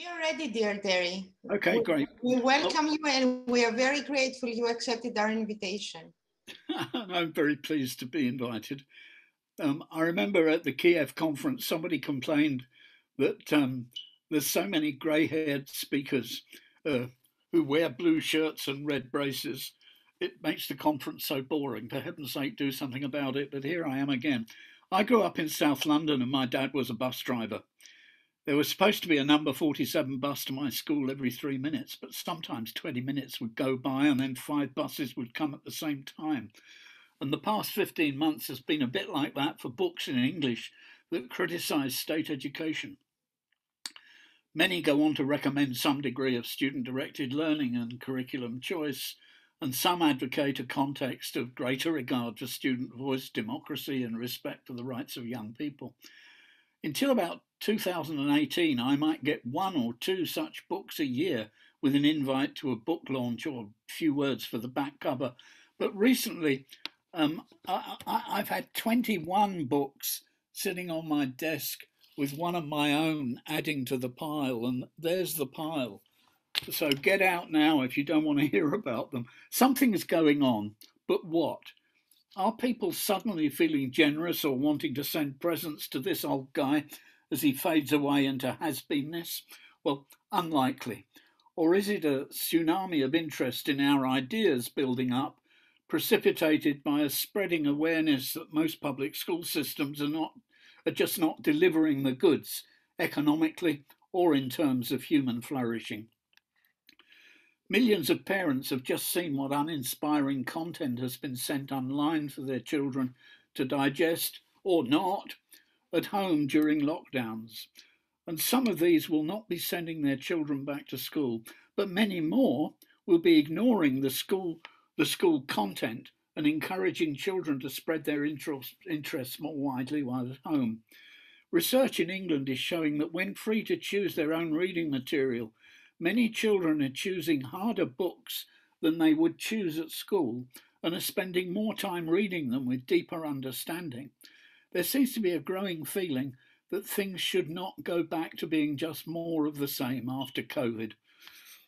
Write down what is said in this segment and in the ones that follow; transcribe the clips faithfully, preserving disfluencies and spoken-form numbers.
We are ready, dear Terry. Okay, we, great. We welcome well, you, and we are very grateful you accepted our invitation. I'm very pleased to be invited. Um, I remember at the Kiev conference, somebody complained that um, there's so many grey-haired speakers uh, who wear blue shirts and red braces. It makes the conference so boring. For heaven's sake, do something about it. But here I am again. I grew up in South London and my dad was a bus driver. There was supposed to be a number forty-seven bus to my school every three minutes, but sometimes twenty minutes would go by and then five buses would come at the same time. And the past fifteen months has been a bit like that for books in English that criticise state education. Many go on to recommend some degree of student-directed learning and curriculum choice, and some advocate a context of greater regard for student voice, democracy, and respect for the rights of young people. Until about two thousand eighteen, I might get one or two such books a year with an invite to a book launch or a few words for the back cover. But recently, um, I, I, I've had twenty-one books sitting on my desk with one of my own adding to the pile, and there's the pile. So get out now if you don't want to hear about them. Something is going on, but what? Are people suddenly feeling generous or wanting to send presents to this old guy as he fades away into has-beenness? Well, unlikely. Or is it a tsunami of interest in our ideas building up, precipitated by a spreading awareness that most public school systems are not are just not delivering the goods economically or in terms of human flourishing? Millions of parents have just seen what uninspiring content has been sent online for their children to digest, or not, at home during lockdowns. And some of these will not be sending their children back to school, but many more will be ignoring the school, the school content and encouraging children to spread their interest, interests more widely while at home. Research in England is showing that when free to choose their own reading material, many children are choosing harder books than they would choose at school and are spending more time reading them with deeper understanding. There seems to be a growing feeling that things should not go back to being just more of the same after COVID.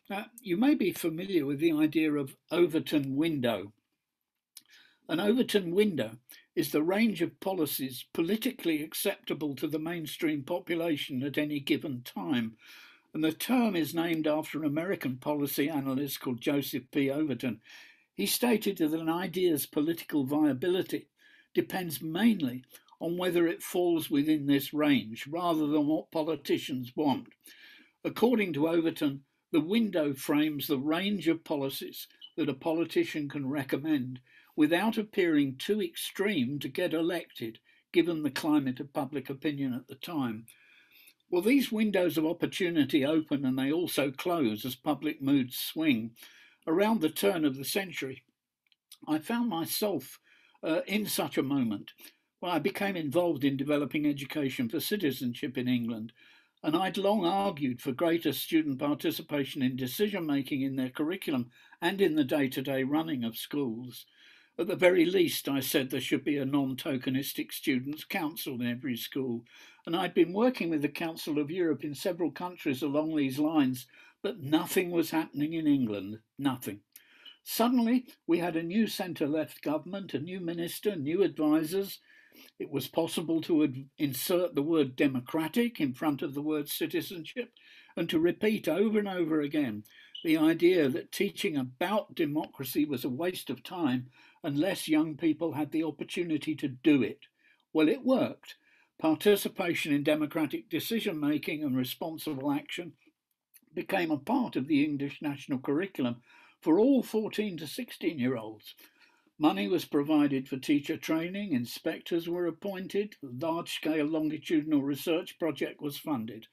Now, you may be familiar with the idea of Overton window. An Overton window is the range of policies politically acceptable to the mainstream population at any given time. And the term is named after an American policy analyst called Joseph P. Overton. He stated that an idea's political viability depends mainly on whether it falls within this range, rather than what politicians want. According to Overton, the window frames the range of policies that a politician can recommend without appearing too extreme to get elected, given the climate of public opinion at the time. Well, these windows of opportunity open and they also close as public moods swing. Around the turn of the century, I found myself uh, in such a moment when I became involved in developing education for citizenship in England, and I'd long argued for greater student participation in decision-making in their curriculum and in the day-to-day running of schools. At the very least, I said there should be a non-tokenistic students' council in every school. And I'd been working with the Council of Europe in several countries along these lines, but nothing was happening in England. Nothing. Suddenly, we had a new centre-left government, a new minister, new advisers. It was possible to insert the word democratic in front of the word citizenship and to repeat over and over again the idea that teaching about democracy was a waste of time unless young people had the opportunity to do it. Well, it worked. Participation in democratic decision-making and responsible action became a part of the English national curriculum for all fourteen to sixteen-year-olds. Money was provided for teacher training, inspectors were appointed, a large-scale longitudinal research project was funded,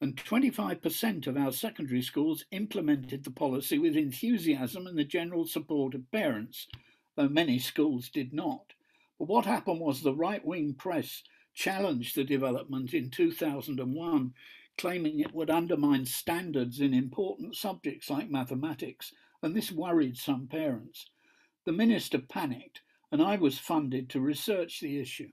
and twenty-five percent of our secondary schools implemented the policy with enthusiasm and the general support of parents, though many schools did not. But what happened was the right-wing press challenged the development in two thousand one, claiming it would undermine standards in important subjects like mathematics, and this worried some parents. The minister panicked, and I was funded to research the issue.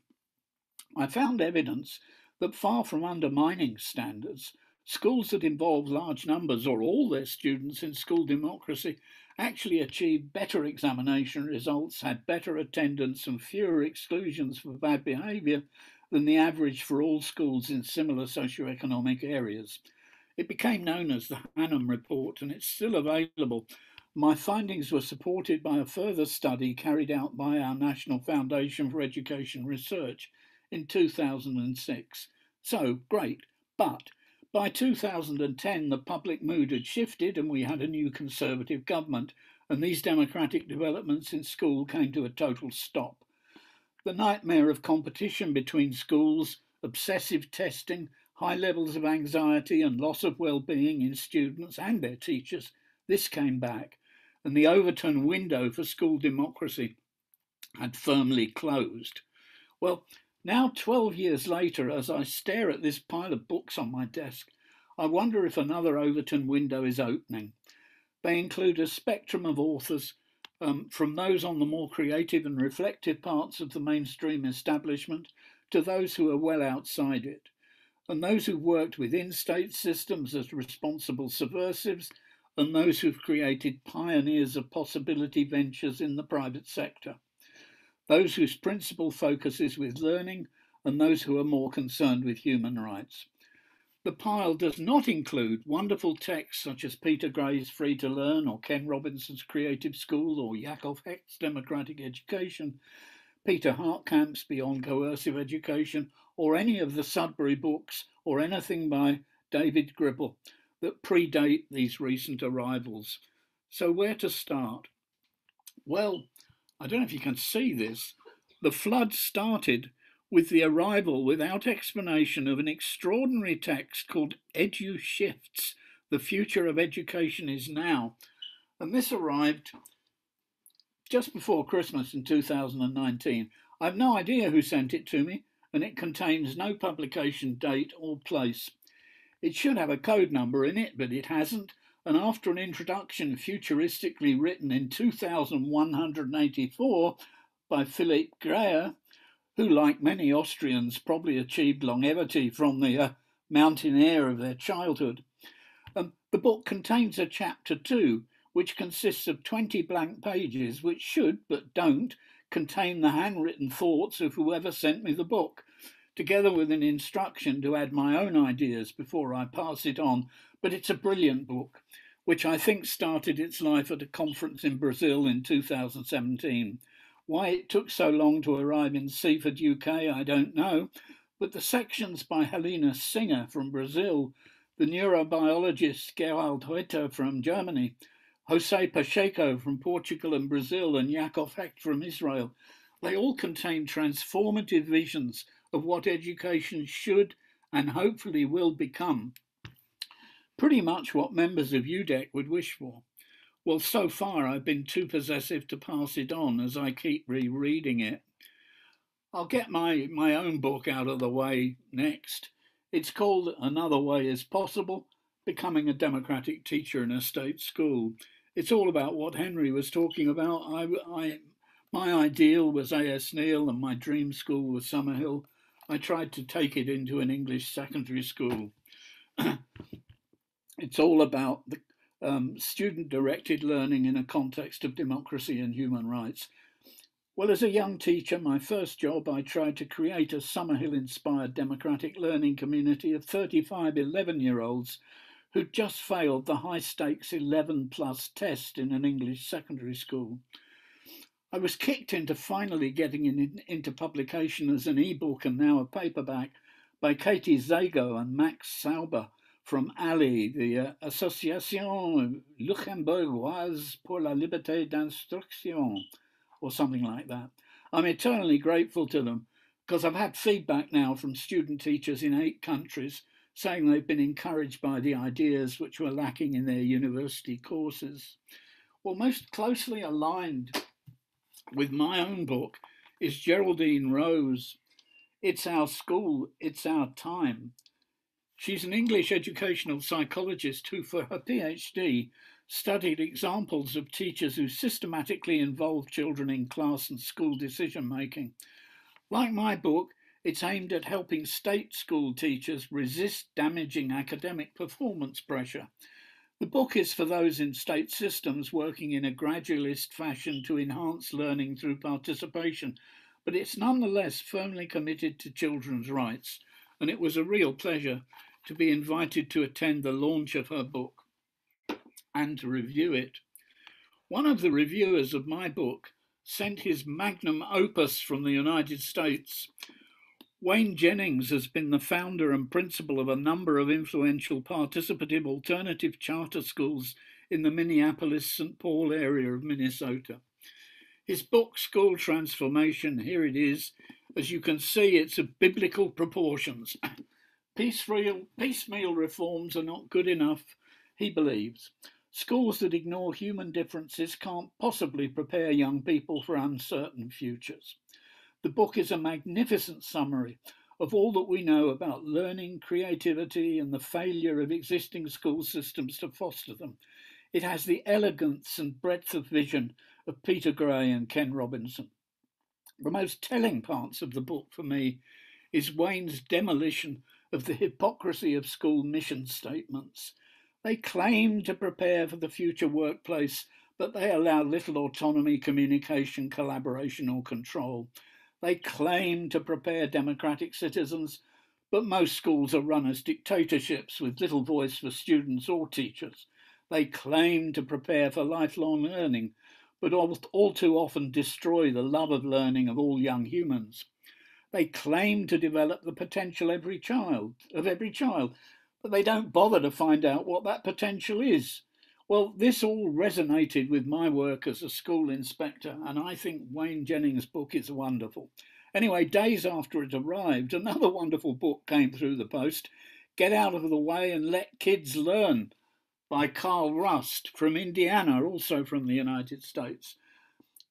I found evidence that far from undermining standards, Schools that involve large numbers or all their students in school democracy actually achieve better examination results, had better attendance and fewer exclusions for bad behaviour than the average for all schools in similar socioeconomic areas. It became known as the Hannam report, and it's still available. My findings were supported by a further study carried out by our National Foundation for Education Research in two thousand six. So, great, but by two thousand ten, the public mood had shifted and we had a new Conservative government, and these democratic developments in school came to a total stop. The nightmare of competition between schools, obsessive testing, high levels of anxiety and loss of well-being in students and their teachers, this came back, and the Overton window for school democracy had firmly closed. Well, now, twelve years later, as I stare at this pile of books on my desk, I wonder if another Overton window is opening. They include a spectrum of authors, um, from those on the more creative and reflective parts of the mainstream establishment to those who are well outside it, and those who've worked within state systems as responsible subversives, and those who've created pioneers of possibility ventures in the private sector, those whose principal focus is with learning, and those who are more concerned with human rights. The pile does not include wonderful texts such as Peter Gray's Free to Learn, or Ken Robinson's Creative School, or Yaacov Hecht's Democratic Education, Peter Hartkamp's Beyond Coercive Education, or any of the Sudbury books, or anything by David Gribble that predate these recent arrivals. So where to start? Well, I don't know if you can see this. The flood started with the arrival without explanation of an extraordinary text called Edu Shifts, The Future of Education is Now. And this arrived just before Christmas in two thousand nineteen. I have no idea who sent it to me, and it contains no publication date or place. It should have a code number in it, but it hasn't. And after an introduction futuristically written in two thousand one hundred eighty-four by Philipp Greer, who, like many Austrians, probably achieved longevity from the uh, mountain air of their childhood, um, the book contains a chapter two, which consists of twenty blank pages, which should, but don't, contain the handwritten thoughts of whoever sent me the book, together with an instruction to add my own ideas before I pass it on. But it's a brilliant book, which I think started its life at a conference in Brazil in two thousand seventeen. Why it took so long to arrive in Seaford, U K, I don't know, but the sections by Helena Singer from Brazil, the neurobiologist Gerald Hüther from Germany, Jose Pacheco from Portugal and Brazil, and Yaacov Hecht from Israel, they all contain transformative visions of what education should and hopefully will become. Pretty much what members of U D E C would wish for. Well, so far I've been too possessive to pass it on as I keep rereading it. I'll get my, my own book out of the way next. It's called Another Way is Possible, Becoming a Democratic Teacher in a State School. It's all about what Henry was talking about. I, I, my ideal was A S Neal and my dream school was Summerhill. I tried to take it into an English secondary school. It's all about the um, student-directed learning in a context of democracy and human rights. Well, as a young teacher, my first job, I tried to create a Summerhill-inspired democratic learning community of thirty-five eleven-year-olds who'd just failed the high-stakes eleven-plus test in an English secondary school. I was kicked into finally getting in, into publication as an e-book and now a paperback by Katie Zago and Max Sauber from A L I, the uh, Association Luxembourgeoise pour la Liberté d'Instruction, or something like that. I'm eternally grateful to them because I've had feedback now from student teachers in eight countries saying they've been encouraged by the ideas which were lacking in their university courses. Well, most closely aligned with my own book is Geraldine Rose. It's Our School, It's Our Time. She's an English educational psychologist who, for her PhD, studied examples of teachers who systematically involve children in class and school decision making. Like my book, It's aimed at helping state school teachers resist damaging academic performance pressure. The book is for those in state systems working in a gradualist fashion to enhance learning through participation, but it's nonetheless firmly committed to children's rights, and it was a real pleasure to be invited to attend the launch of her book and to review it. One of the reviewers of my book sent his magnum opus from the United States. Wayne Jennings has been the founder and principal of a number of influential participative alternative charter schools in the Minneapolis-Saint Paul area of Minnesota. His book, School Transformation, here it is. As you can see, it's of biblical proportions. Piecemeal, piecemeal reforms are not good enough, he believes. Schools that ignore human differences can't possibly prepare young people for uncertain futures. The book is a magnificent summary of all that we know about learning, creativity, and the failure of existing school systems to foster them. It has the elegance and breadth of vision of Peter Gray and Ken Robinson. The most telling parts of the book for me is Wayne's demolition of the hypocrisy of school mission statements. They claim to prepare for the future workplace, but they allow little autonomy, communication, collaboration, or control. They claim to prepare democratic citizens, but most schools are run as dictatorships with little voice for students or teachers. They claim to prepare for lifelong learning, but all too often destroy the love of learning of all young humans. They claim to develop the potential every child, of every child, but they don't bother to find out what that potential is. Well, this all resonated with my work as a school inspector, and I think Wayne Jennings' book is wonderful. Anyway, days after it arrived, another wonderful book came through the post, Get Out of the Way and Let Kids Learn, by Carl Rust from Indiana, also from the United States.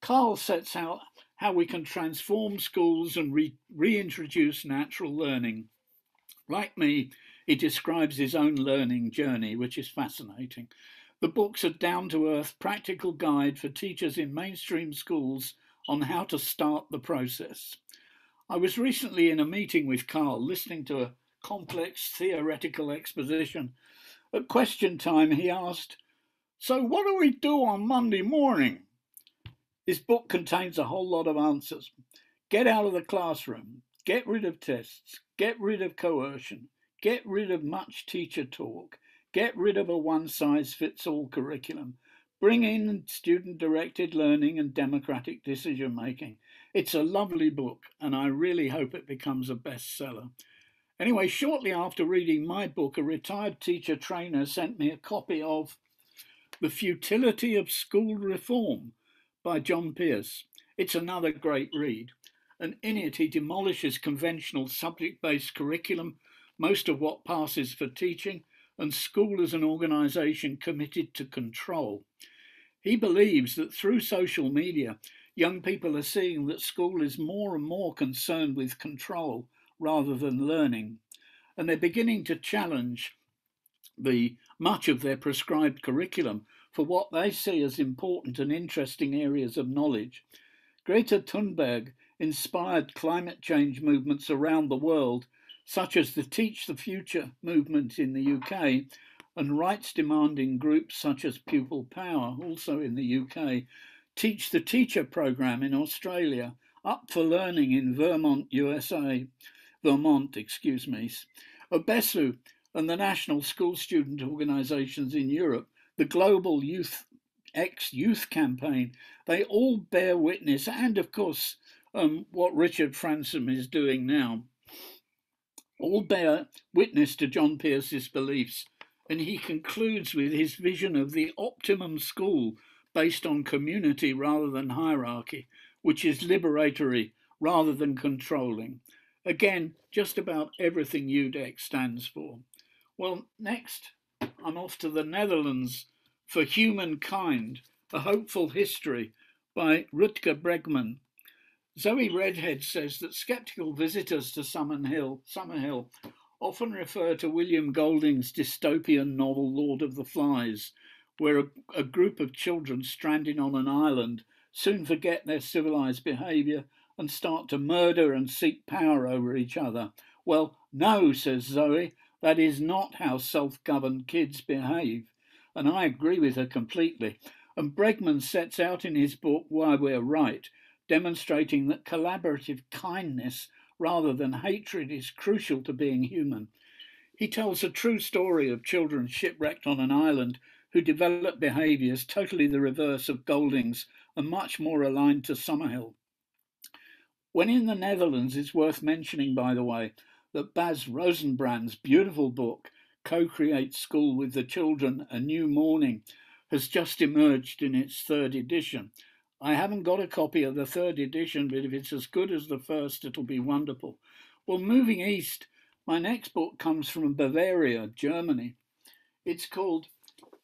Carl sets out how we can transform schools and re reintroduce natural learning. Like me, he describes his own learning journey, which is fascinating. The book's a down-to-earth practical guide for teachers in mainstream schools on how to start the process. I was recently in a meeting with Carl, listening to a complex theoretical exposition. At question time, he asked, "So what do we do on Monday morning?" His book contains a whole lot of answers. Get out of the classroom, get rid of tests, get rid of coercion, get rid of much teacher talk, get rid of a one-size-fits-all curriculum, bring in student-directed learning and democratic decision-making. It's a lovely book, and I really hope it becomes a bestseller. Anyway, shortly after reading my book, a retired teacher trainer sent me a copy of The Futility of School Reform by John Pierce. It's another great read, and in it he demolishes conventional subject-based curriculum, most of what passes for teaching, and school as an organisation committed to control. He believes that through social media, young people are seeing that school is more and more concerned with control rather than learning, and they're beginning to challenge the much of their prescribed curriculum for what they see as important and interesting areas of knowledge. Greta Thunberg inspired climate change movements around the world, such as the Teach the Future movement in the U K and rights-demanding groups such as Pupil Power, also in the U K, Teach the Teacher programme in Australia, Up for Learning in Vermont, U S A, Vermont, excuse me, OBESU and the National School Student Organisations in Europe, the Global Youth Ex-Youth Campaign, they all bear witness, and of course um, what Richard Fransom is doing now, all bear witness to John Pierce's beliefs, and he concludes with his vision of the optimum school based on community rather than hierarchy, which is liberatory rather than controlling. Again, just about everything U D E C stands for. Well, next, I'm off to the Netherlands for Humankind, A Hopeful History by Rutger Bregman. Zoe Redhead says that sceptical visitors to Summerhill, Summerhill often refer to William Golding's dystopian novel Lord of the Flies, where a, a group of children stranded on an island soon forget their civilised behaviour and start to murder and seek power over each other. Well, no, says Zoe, that is not how self-governed kids behave. And I agree with her completely. And Bregman sets out in his book Why We're Right, demonstrating that collaborative kindness rather than hatred is crucial to being human. He tells a true story of children shipwrecked on an island who developed behaviours totally the reverse of Golding's and much more aligned to Summerhill. When in the Netherlands, it's worth mentioning, by the way, that Baz Rosenbrand's beautiful book, Co-Create School with the Children, A New Morning, has just emerged in its third edition. I haven't got a copy of the third edition, but if it's as good as the first, it'll be wonderful. Well, moving east, my next book comes from Bavaria, Germany. It's called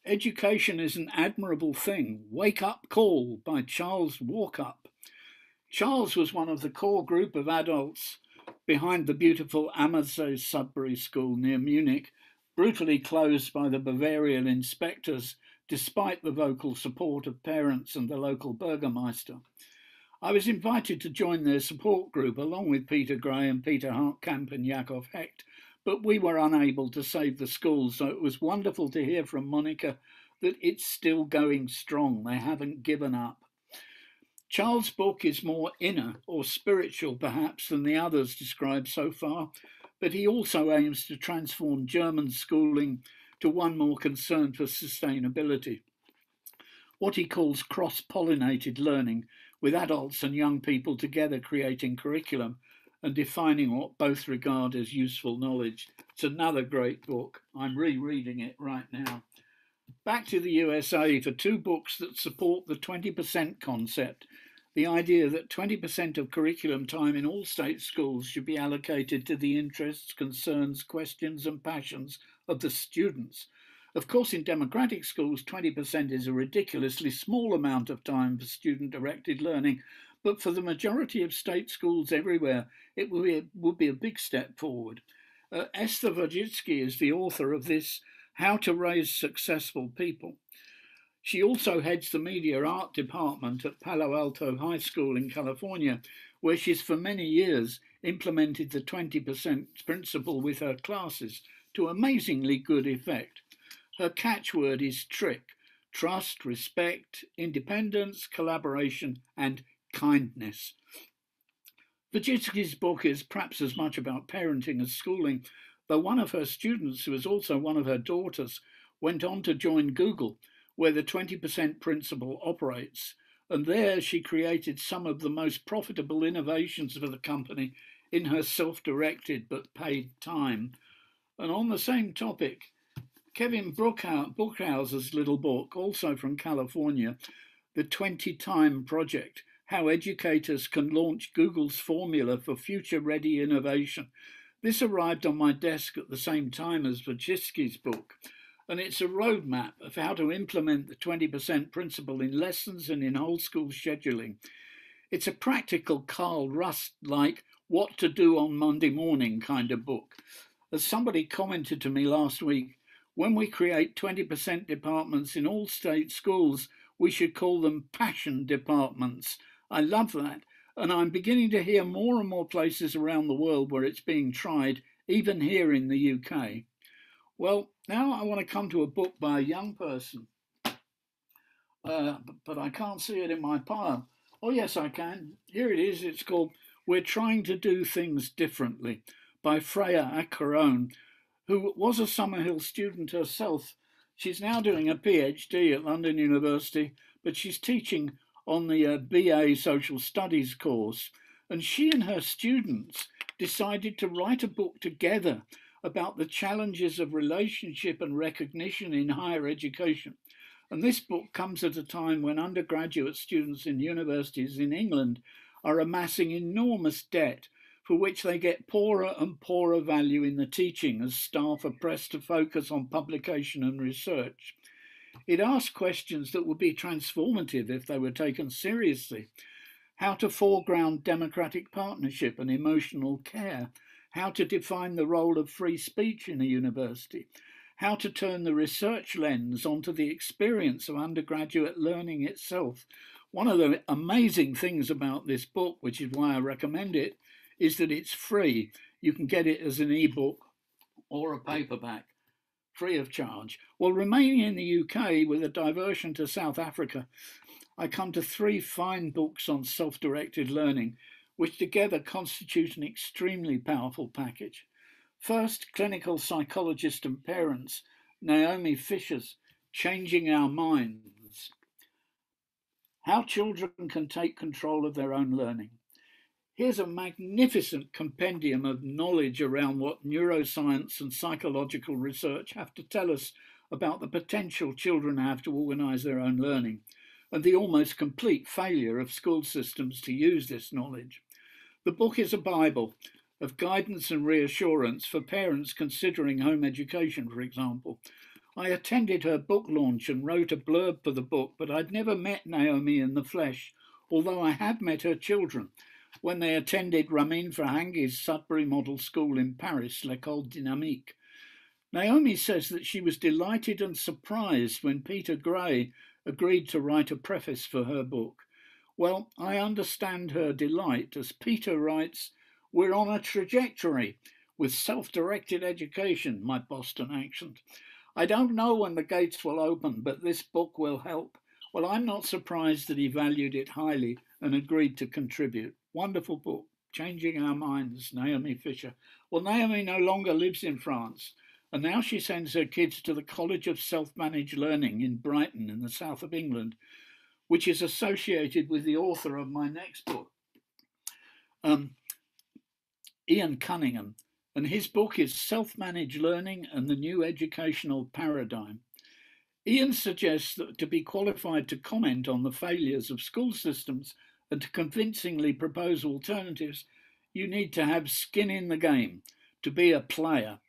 Education is an Admirable Thing, Wake Up Call by Charles Walkup. Charles was one of the core group of adults behind the beautiful Amazoe-Sudbury School near Munich, brutally closed by the Bavarian inspectors despite the vocal support of parents and the local burgermeister. I was invited to join their support group along with Peter Gray and Peter Hartkamp and Yaacov Hecht, but we were unable to save the school, so it was wonderful to hear from Monica that it's still going strong, they haven't given up. Charles' book is more inner or spiritual perhaps than the others described so far, but he also aims to transform German schooling to one more concerned for sustainability. What he calls cross-pollinated learning, with adults and young people together creating curriculum and defining what both regard as useful knowledge. It's another great book. I'm rereading it right now. Back to the U S A for two books that support the twenty percent concept, the idea that twenty percent of curriculum time in all state schools should be allocated to the interests, concerns, questions and passions of the students. Of course, in democratic schools, twenty percent is a ridiculously small amount of time for student-directed learning, but for the majority of state schools everywhere, it would be a, would be a big step forward. Uh, Esther Wojcicki is the author of this, How to Raise Successful People. She also heads the media art department at Palo Alto High School in California, where she's for many years implemented the twenty percent principle with her classes to amazingly good effect. Her catchword is TRIC, trust, respect, independence, collaboration, and kindness. Wojcicki's book is perhaps as much about parenting as schooling, though one of her students, who was also one of her daughters, went on to join Google, where the twenty percent principle operates. And there she created some of the most profitable innovations for the company in her self-directed but paid time. And on the same topic, Kevin Brookhouse's little book, also from California, The twenty time Project, How Educators Can Launch Google's Formula for Future-Ready Innovation. This arrived on my desk at the same time as Wojcicki's book, and it's a roadmap of how to implement the twenty percent principle in lessons and in whole school scheduling. It's a practical Carl Rust-like what to do on Monday morning kind of book. As somebody commented to me last week, when we create twenty percent departments in all state schools, we should call them passion departments. I love that. And I'm beginning to hear more and more places around the world where it's being tried, even here in the U K. Well, now I want to come to a book by a young person, uh, but I can't see it in my pile. Oh, yes, I can. Here it is. It's called We're Trying to Do Things Differently by Freya Akerone, who was a Summerhill student herself. She's now doing a PhD at London University, but she's teaching on the uh, B A Social Studies course. And she and her students decided to write a book together about the challenges of relationship and recognition in higher education. And this book comes at a time when undergraduate students in universities in England are amassing enormous debt, for which they get poorer and poorer value in the teaching as staff are pressed to focus on publication and research. It asks questions that would be transformative if they were taken seriously. How to foreground democratic partnership and emotional care. How to define the role of free speech in a university. How to turn the research lens onto the experience of undergraduate learning itself. One of the amazing things about this book, which is why I recommend it, is that it's free. You can get it as an ebook or a paperback, free of charge. Well, remaining in the U K with a diversion to South Africa, I come to three fine books on self-directed learning, which together constitute an extremely powerful package. First, clinical psychologist and parents, Naomi Fisher's Changing Our Minds. How children can take control of their own learning. Here's a magnificent compendium of knowledge around what neuroscience and psychological research have to tell us about the potential children have to organise their own learning, and the almost complete failure of school systems to use this knowledge. The book is a Bible of guidance and reassurance for parents considering home education, for example. I attended her book launch and wrote a blurb for the book, but I'd never met Naomi in the flesh, although I had met her children when they attended Ramin Farhanghi's Sudbury Model School in Paris, L'Ecole Dynamique. Naomi says that she was delighted and surprised when Peter Gray agreed to write a preface for her book. Well, I understand her delight, as Peter writes, "We're on a trajectory with self-directed education, my Boston accent. I don't know when the gates will open, but this book will help." Well, I'm not surprised that he valued it highly and agreed to contribute. Wonderful book, Changing Our Minds, Naomi Fisher. Well, Naomi no longer lives in France, and now she sends her kids to the College of Self-Managed Learning in Brighton in the south of England, which is associated with the author of my next book, um, Ian Cunningham, and his book is Self-Managed Learning and the New Educational Paradigm. Ian suggests that to be qualified to comment on the failures of school systems and to convincingly propose alternatives, you need to have skin in the game, to be a player.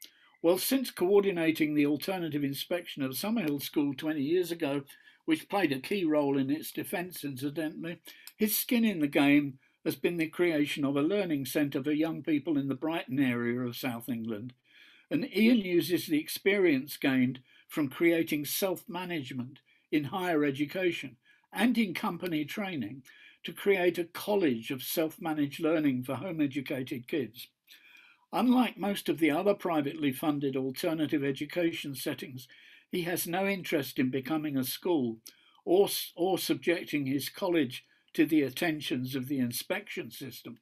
Well, since coordinating the alternative inspection of Summerhill School twenty years ago, which played a key role in its defence, incidentally, his skin in the game has been the creation of a learning centre for young people in the Brighton area of South England. And Ian uses the experience gained from creating self-management in higher education and in company training to create a college of self-managed learning for home-educated kids. Unlike most of the other privately funded alternative education settings, he has no interest in becoming a school or, or subjecting his college to the attentions of the inspection system,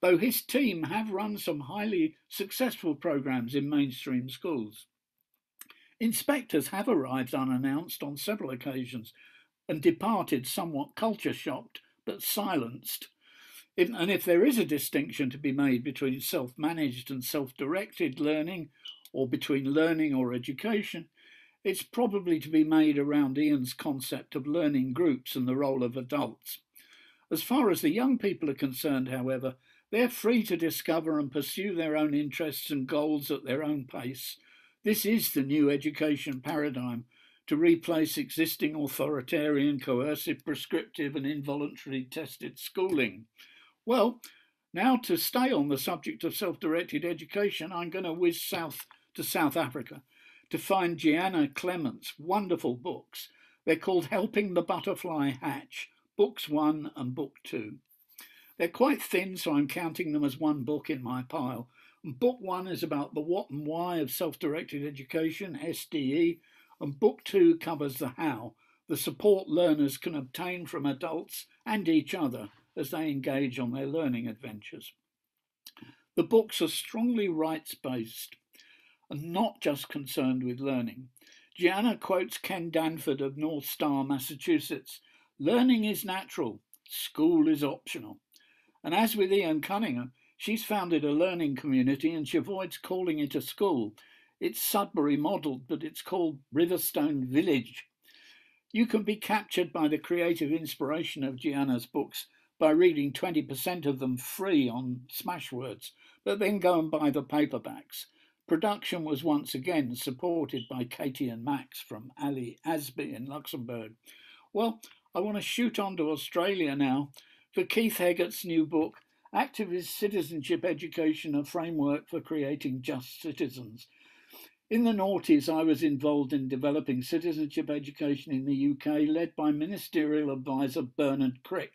though his team have run some highly successful programs in mainstream schools. Inspectors have arrived unannounced on several occasions and departed somewhat culture-shocked but silenced. If, and if there is a distinction to be made between self-managed and self-directed learning, or between learning or education, it's probably to be made around Ian's concept of learning groups and the role of adults. As far as the young people are concerned, however, they're free to discover and pursue their own interests and goals at their own pace. This is the new education paradigm, to replace existing authoritarian, coercive, prescriptive and involuntarily tested schooling. Well, now to stay on the subject of self-directed education, I'm going to whiz south to South Africa to find Gianna Clement's wonderful books. They're called Helping the Butterfly Hatch, Books One and Book Two. They're quite thin, so I'm counting them as one book in my pile. And Book One is about the what and why of self-directed education, S D E, and Book Two covers the how, the support learners can obtain from adults and each other as they engage on their learning adventures. The books are strongly rights-based and not just concerned with learning. Gianna quotes Ken Danford of North Star, Massachusetts. Learning is natural, school is optional. And as with Ian Cunningham, she's founded a learning community and she avoids calling it a school. It's Sudbury modelled, but it's called Riverstone Village. You can be captured by the creative inspiration of Gianna's books by reading twenty percent of them free on Smashwords, but then go and buy the paperbacks. Production was once again supported by Katie and Max from A L I in Luxembourg. Well, I want to shoot on to Australia now for Keith Heggett's new book, Activist Citizenship Education, A Framework for Creating Just Citizens. In the noughties, I was involved in developing citizenship education in the U K, led by ministerial advisor Bernard Crick.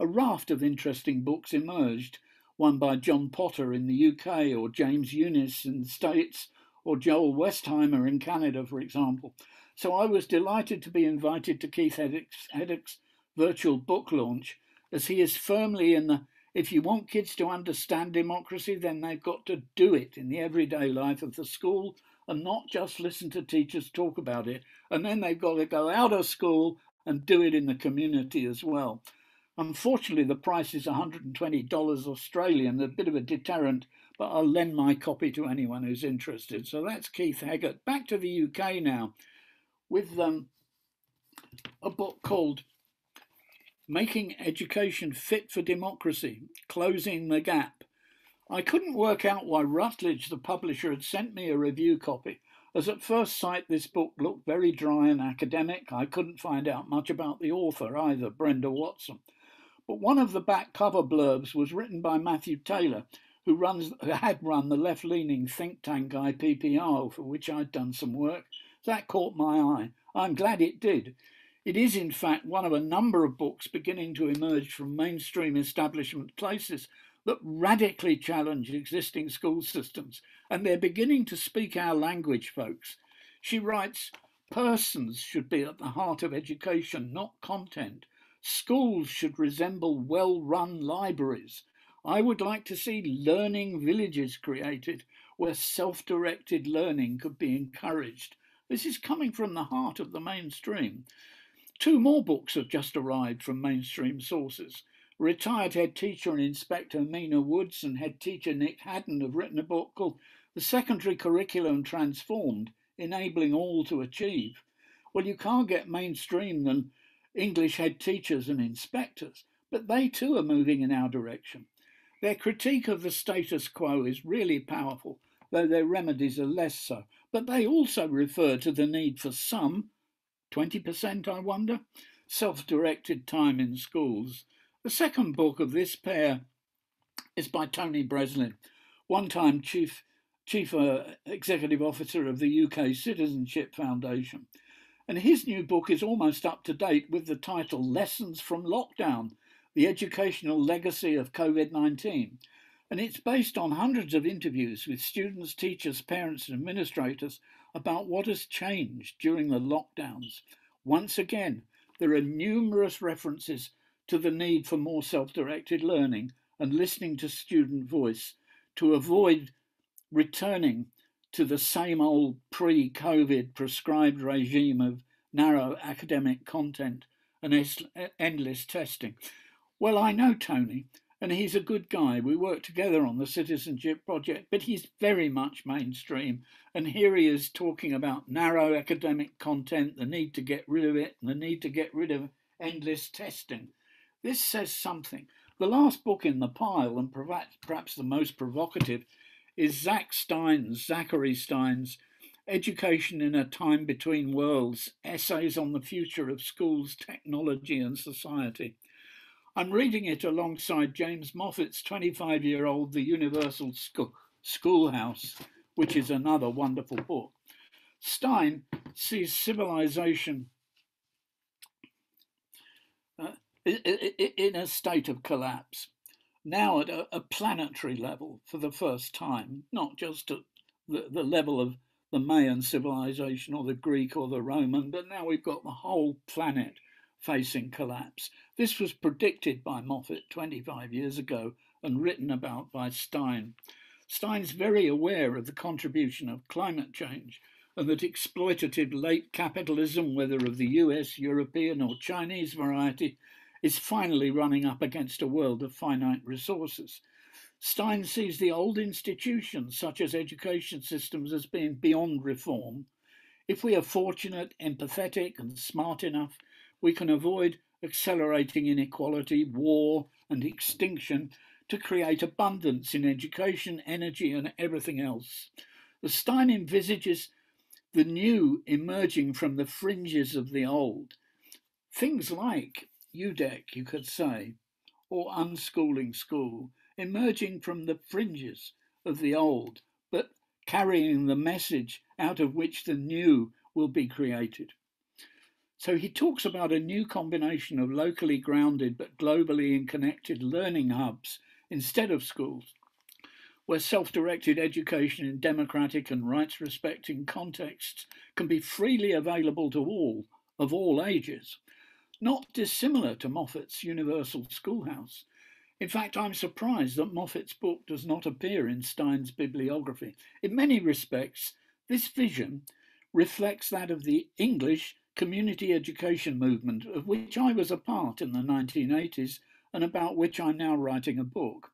A raft of interesting books emerged, one by John Potter in the U K, or James Eunice in the States, or Joel Westheimer in Canada, for example. So I was delighted to be invited to Keith Hedrick's virtual book launch, as he is firmly in the if you want kids to understand democracy, then they've got to do it in the everyday life of the school and not just listen to teachers talk about it. And then they've got to go out of school and do it in the community as well. Unfortunately, the price is one hundred twenty dollars Australian, a bit of a deterrent, but I'll lend my copy to anyone who's interested. So that's Keith Hecht. Back to the U K now with um, a book called Making Education Fit for Democracy, Closing the Gap. I couldn't work out why Routledge, the publisher, had sent me a review copy, as at first sight this book looked very dry and academic. I couldn't find out much about the author either, Brenda Watson. But one of the back cover blurbs was written by Matthew Taylor, who runs, who had run the left-leaning think tank I P P R, for which I'd done some work. That caught my eye. I'm glad it did. It is, in fact, one of a number of books beginning to emerge from mainstream establishment places that radically challenge existing school systems, and they're beginning to speak our language, folks. She writes, persons should be at the heart of education, not content. Schools should resemble well-run libraries. I would like to see learning villages created where self-directed learning could be encouraged. This is coming from the heart of the mainstream. Two more books have just arrived from mainstream sources. Retired head teacher and inspector Mina Woods and head teacher Nick Haddon have written a book called The Secondary Curriculum Transformed, Enabling All to Achieve. Well, you can't get mainstream than English head teachers and inspectors, but they too are moving in our direction. Their critique of the status quo is really powerful, though their remedies are less so. But they also refer to the need for some, twenty percent, I wonder, self-directed time in schools. The second book of this pair is by Tony Breslin, one-time chief, chief uh, executive officer of the U K Citizenship Foundation. And his new book is almost up to date with the title Lessons from Lockdown, the Educational Legacy of COVID nineteen. And it's based on hundreds of interviews with students, teachers, parents and administrators about what has changed during the lockdowns. Once again, there are numerous references to the need for more self-directed learning and listening to student voice to avoid returning to the same old pre-COVID prescribed regime of narrow academic content and endless testing. Well, I know Tony, and he's a good guy. We worked together on the Citizenship Project, but he's very much mainstream. And here he is talking about narrow academic content, the need to get rid of it, and the need to get rid of endless testing. This says something. The last book in the pile, and perhaps the most provocative, is Zach Stein's, Zachary Stein's, Education in a Time Between Worlds, Essays on the Future of Schools, Technology and Society. I'm reading it alongside James Moffat's twenty-five-year-old The Universal Schoolhouse, which is another wonderful book. Stein sees civilization uh, in a state of collapse, now at a planetary level for the first time, not just at the level of the Mayan civilization or the Greek or the Roman, but now we've got the whole planet facing collapse. This was predicted by Moffat twenty-five years ago and written about by Stein. Stein's very aware of the contribution of climate change and that exploitative late capitalism, whether of the U S, European or Chinese variety, is finally running up against a world of finite resources. Stein sees the old institutions, such as education systems, as being beyond reform. If we are fortunate, empathetic and smart enough, we can avoid accelerating inequality, war and extinction to create abundance in education, energy and everything else. The Stein envisages the new emerging from the fringes of the old. Things like U D E C, you could say, or unschooling school, emerging from the fringes of the old, but carrying the message out of which the new will be created. So he talks about a new combination of locally grounded but globally and connected learning hubs instead of schools, where self-directed education in democratic and rights-respecting contexts can be freely available to all, of all ages, not dissimilar to Moffat's Universal Schoolhouse. In fact, I'm surprised that Moffat's book does not appear in Stein's bibliography. In many respects, this vision reflects that of the English community education movement, of which I was a part in the nineteen eighties and about which I'm now writing a book.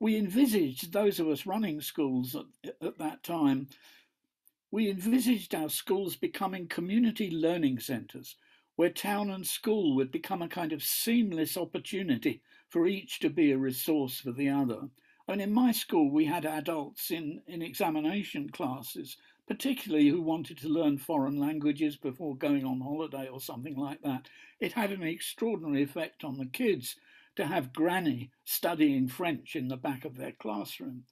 We envisaged, those of us running schools at, at that time, we envisaged our schools becoming community learning centres, where town and school would become a kind of seamless opportunity for each to be a resource for the other. And in my school, we had adults in, in examination classes, particularly who wanted to learn foreign languages before going on holiday or something like that. It had an extraordinary effect on the kids to have Granny studying French in the back of their classroom.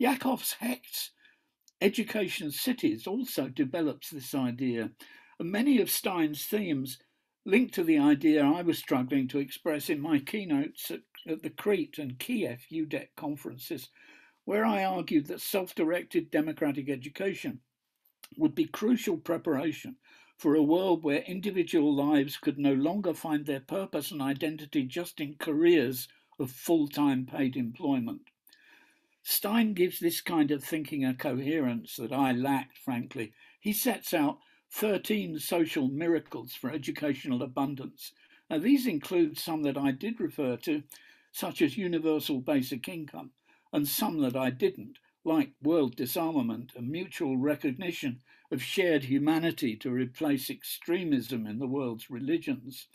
Yaacov Hecht's Education Cities also develops this idea, and many of Stein's themes link to the idea I was struggling to express in my keynotes at, at the Crete and Kiev U D E C conferences, where I argued that self-directed democratic education would be crucial preparation for a world where individual lives could no longer find their purpose and identity just in careers of full-time paid employment. Stein gives this kind of thinking a coherence that I lacked, frankly. He sets out thirteen social miracles for educational abundance. Now, these include some that I did refer to, such as universal basic income, and some that I didn't, like world disarmament and mutual recognition of shared humanity to replace extremism in the world's religions.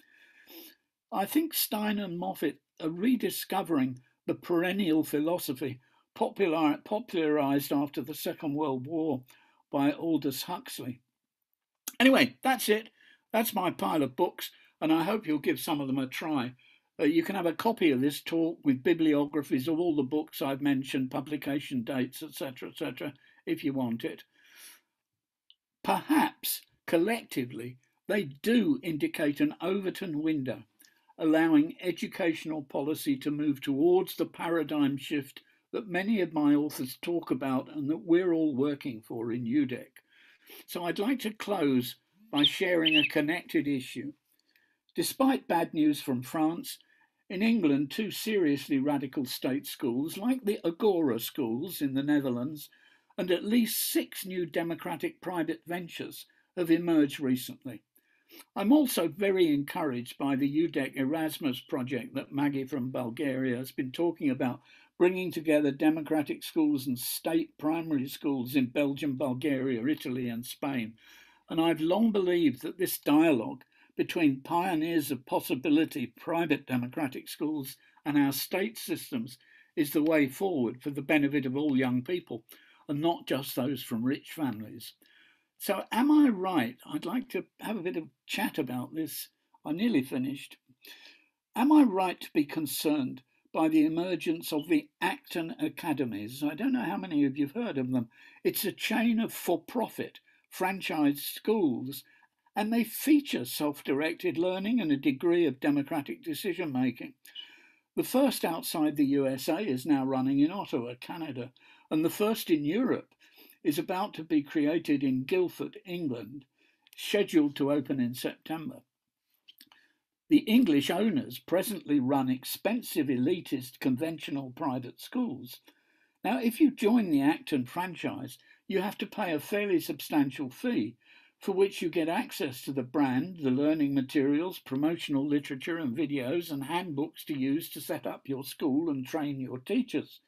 I think Stein and Moffat are rediscovering the perennial philosophy popularised after the Second World War by Aldous Huxley. Anyway, that's it. That's my pile of books, and I hope you'll give some of them a try. Uh, you can have a copy of this talk with bibliographies of all the books I've mentioned, publication dates, et cetera, et cetera, if you want it. Perhaps, collectively, they do indicate an Overton window, allowing educational policy to move towards the paradigm shift that many of my authors talk about and that we're all working for in U D E C. So I'd like to close by sharing a connected issue. Despite bad news from France, in England, two seriously radical state schools, like the Agora schools in the Netherlands, and at least six new democratic private ventures have emerged recently. I'm also very encouraged by the U D E C Erasmus project that Maggie from Bulgaria has been talking about, bringing together democratic schools and state primary schools in Belgium, Bulgaria, Italy and Spain. And I've long believed that this dialogue between pioneers of possibility, private democratic schools and our state systems is the way forward for the benefit of all young people, and not just those from rich families. So am I right? I'd like to have a bit of chat about this. I nearly finished. Am I right to be concerned by the emergence of the Acton Academies? I don't know how many of you've heard of them. It's a chain of for-profit franchised schools, and they feature self-directed learning and a degree of democratic decision-making. The first outside the U S A is now running in Ottawa, Canada, and the first in Europe is about to be created in Guildford, England, scheduled to open in September. The English owners presently run expensive elitist conventional private schools. Now, if you join the Acton franchise, you have to pay a fairly substantial fee, for which you get access to the brand, the learning materials, promotional literature and videos, and handbooks to use to set up your school and train your teachers.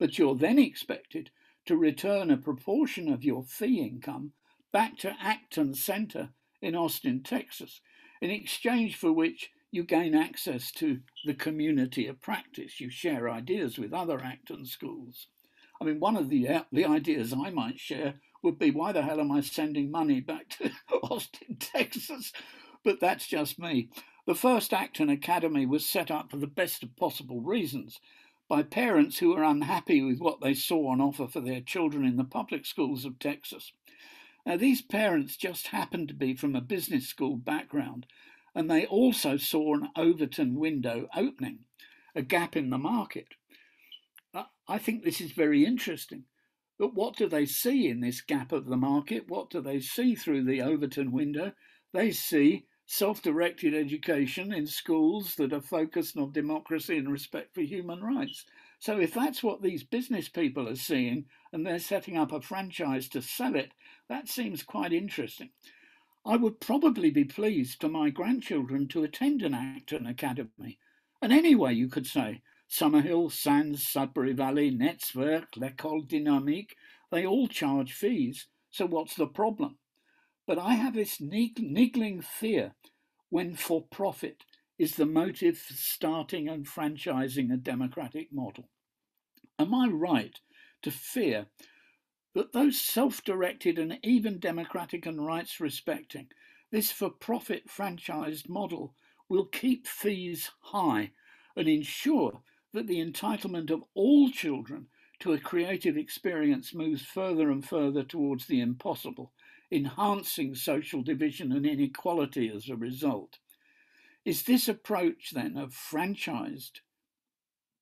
But you're then expected to return a proportion of your fee income back to Acton Center in Austin, Texas, in exchange for which you gain access to the community of practice. You share ideas with other Acton schools. I mean, one of the, uh, the ideas I might share would be, why the hell am I sending money back to Austin, Texas? But that's just me. The first Acton Academy was set up for the best of possible reasons, by parents who were unhappy with what they saw on offer for their children in the public schools of Texas. Now, these parents just happened to be from a business school background, and they also saw an Overton window opening, a gap in the market. I think this is very interesting. But what do they see in this gap of the market? What do they see through the Overton window? They see self-directed education in schools that are focused on democracy and respect for human rights. So if that's what these business people are seeing and they're setting up a franchise to sell it, that seems quite interesting. I would probably be pleased for my grandchildren to attend an Acton Academy. And anyway, you could say, Summerhill, Sands, Sudbury Valley, Netzwerk, L'Ecole Dynamique, they all charge fees, so what's the problem? But I have this niggling fear when for-profit is the motive for starting and franchising a democratic model. Am I right to fear that those self-directed and even democratic and rights-respecting, this for-profit franchised model will keep fees high and ensure that the entitlement of all children to a creative experience moves further and further towards the impossible, enhancing social division and inequality as a result? Is this approach then of franchised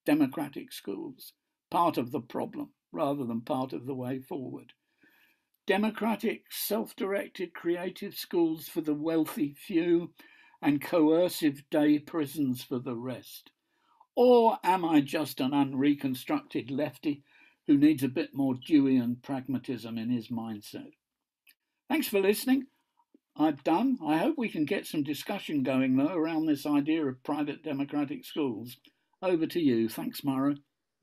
democratic schools part of the problem rather than part of the way forward? Democratic, self-directed, creative schools for the wealthy few and coercive day prisons for the rest? Or am I just an unreconstructed lefty who needs a bit more Dewey and pragmatism in his mindset? Thanks for listening. I've done. I hope we can get some discussion going, though, around this idea of private democratic schools. Over to you. Thanks, Mara.